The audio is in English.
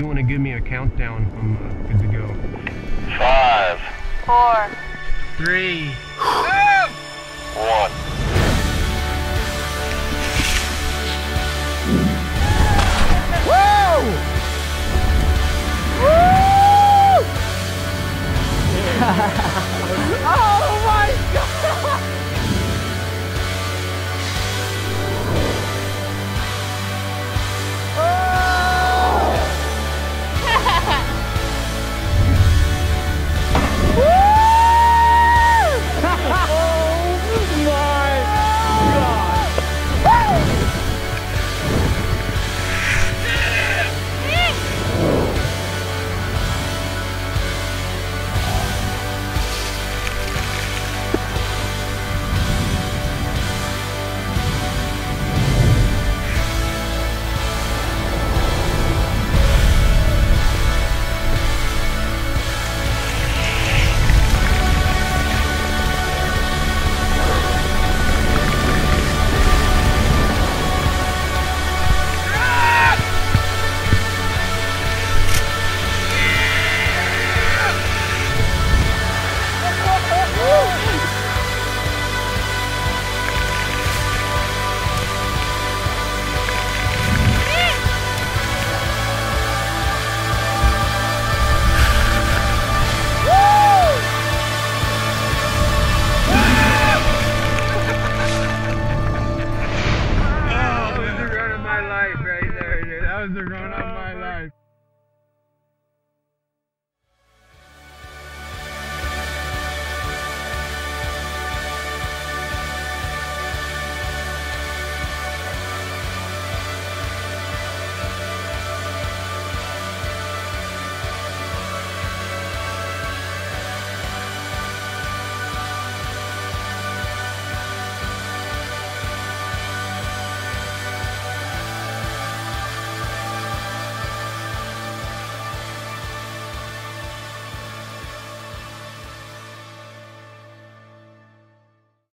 you want to give me a countdown, I'm good to go. 5, 4, 3, 2, 1.